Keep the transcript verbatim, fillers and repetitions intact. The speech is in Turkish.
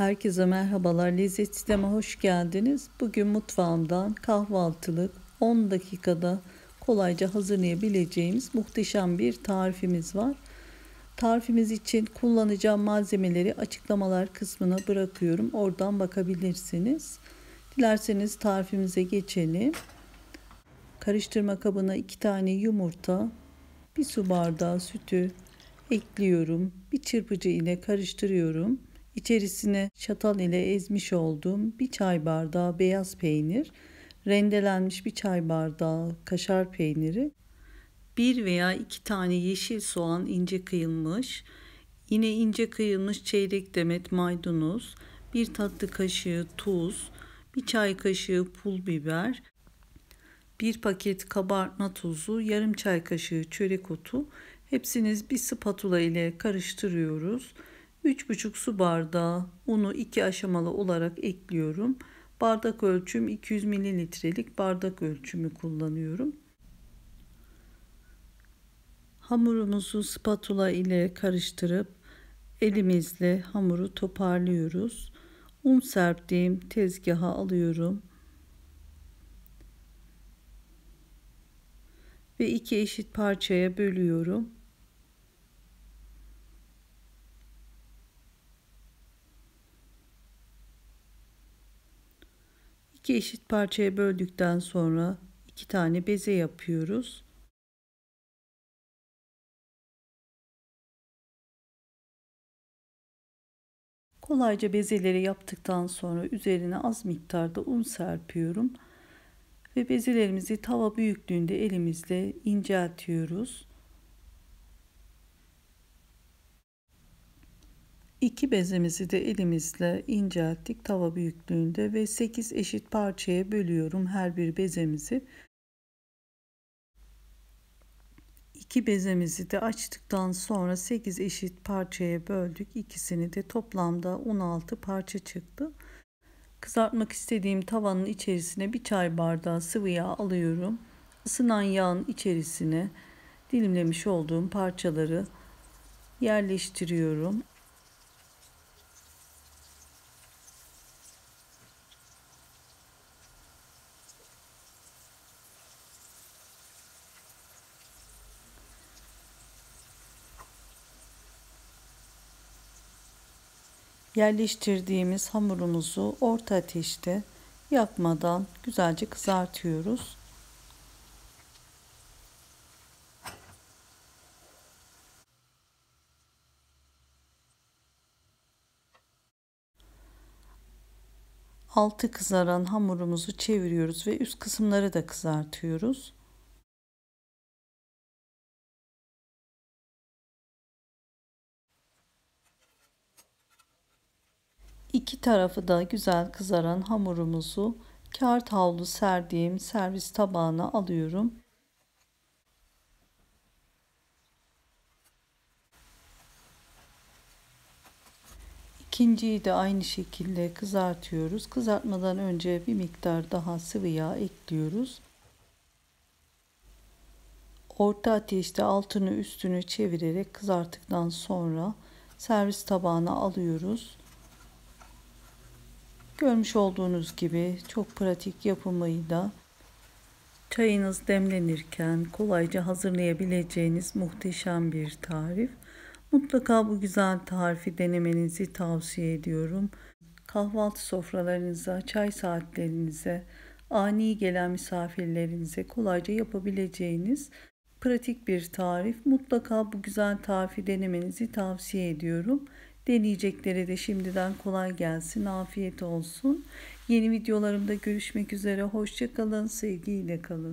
Herkese merhabalar. Lezzet Sitem'e hoş geldiniz. Bugün mutfağımdan kahvaltılık on dakikada kolayca hazırlayabileceğimiz muhteşem bir tarifimiz var. Tarifimiz için kullanacağım malzemeleri açıklamalar kısmına bırakıyorum. Oradan bakabilirsiniz. Dilerseniz tarifimize geçelim. Karıştırma kabına iki tane yumurta, bir su bardağı sütü ekliyorum. Bir çırpıcı ile karıştırıyorum. İçerisine çatal ile ezmiş olduğum bir çay bardağı beyaz peynir, rendelenmiş bir çay bardağı kaşar peyniri, bir veya iki tane yeşil soğan ince kıyılmış, yine ince kıyılmış çeyrek demet maydanoz, bir tatlı kaşığı tuz, bir çay kaşığı pul biber, bir paket kabartma tozu, yarım çay kaşığı çörek otu. Hepsini bir spatula ile karıştırıyoruz. üç buçuk su bardağı unu iki aşamalı olarak ekliyorum. Bardak ölçüm iki yüz mililitrelik bardak ölçümü kullanıyorum. Hamurumuzu spatula ile karıştırıp elimizle hamuru toparlıyoruz. Un serptiğim tezgaha alıyorum. Ve iki eşit parçaya bölüyorum. İki eşit parçaya böldükten sonra iki tane beze yapıyoruz. Kolayca bezeleri yaptıktan sonra üzerine az miktarda un serpiyorum. Ve bezelerimizi tava büyüklüğünde elimizle inceltiyoruz. İki bezemizi de elimizle incelttik tava büyüklüğünde ve sekiz eşit parçaya bölüyorum her bir bezemizi. İki bezemizi de açtıktan sonra sekiz eşit parçaya böldük. İkisini de toplamda on altı parça çıktı. Kızartmak istediğim tavanın içerisine bir çay bardağı sıvı yağ alıyorum. Isınan yağın içerisine dilimlemiş olduğum parçaları yerleştiriyorum. Yerleştirdiğimiz hamurumuzu orta ateşte yakmadan güzelce kızartıyoruz. Altı kızaran hamurumuzu çeviriyoruz ve üst kısımları da kızartıyoruz. İki tarafı da güzel kızaran hamurumuzu kağıt havlu serdiğim servis tabağına alıyorum. İkinciyi de aynı şekilde kızartıyoruz. Kızartmadan önce bir miktar daha sıvı yağ ekliyoruz. Orta ateşte altını üstünü çevirerek kızarttıktan sonra servis tabağına alıyoruz. Görmüş olduğunuz gibi çok pratik yapımıyla çayınız demlenirken kolayca hazırlayabileceğiniz muhteşem bir tarif. Mutlaka bu güzel tarifi denemenizi tavsiye ediyorum. Kahvaltı sofralarınıza, çay saatlerinize, ani gelen misafirlerinize kolayca yapabileceğiniz pratik bir tarif. Mutlaka bu güzel tarifi denemenizi tavsiye ediyorum. Deneyeceklere de şimdiden kolay gelsin, afiyet olsun. Yeni videolarımda görüşmek üzere. Hoşça kalın, sevgiyle kalın.